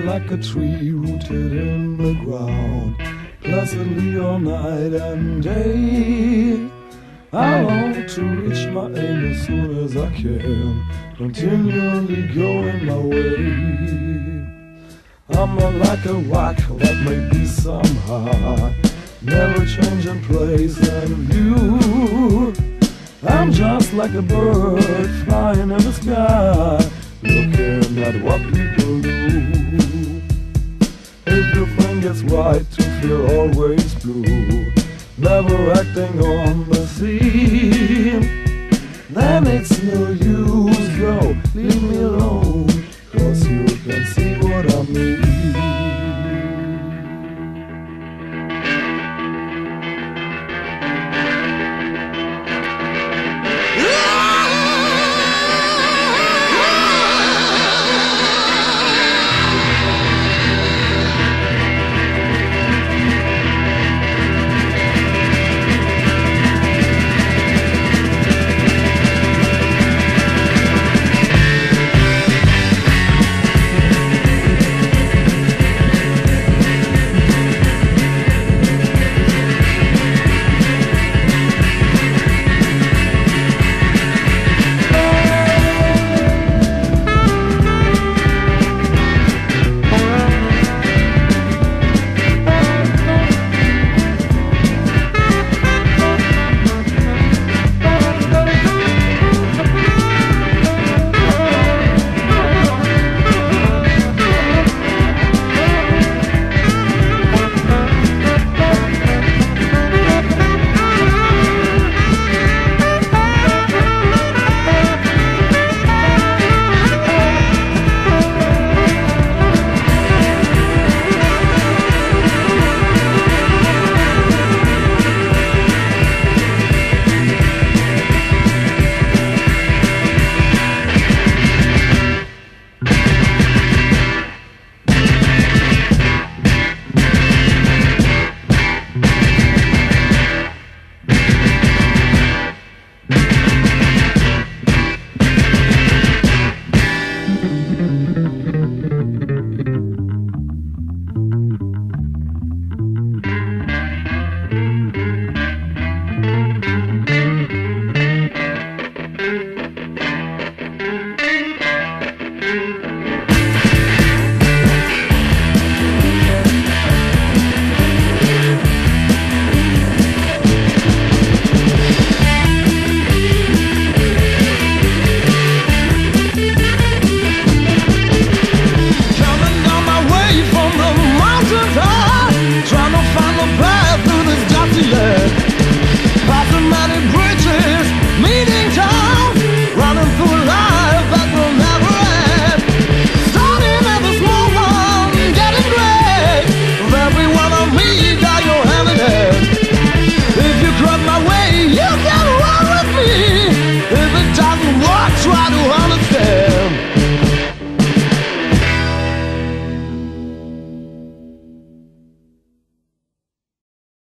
Like a tree rooted in the ground, placidly all night and day, I long to reach my aim as soon as I can, continually going my way. I'm not like a rock that may be somehow, never changing place and view. I'm just like a bird flying in the sky, looking at what people do. It's right to feel always blue, never acting on the scene. Then it's no use, yo, leave me alone, 'cause you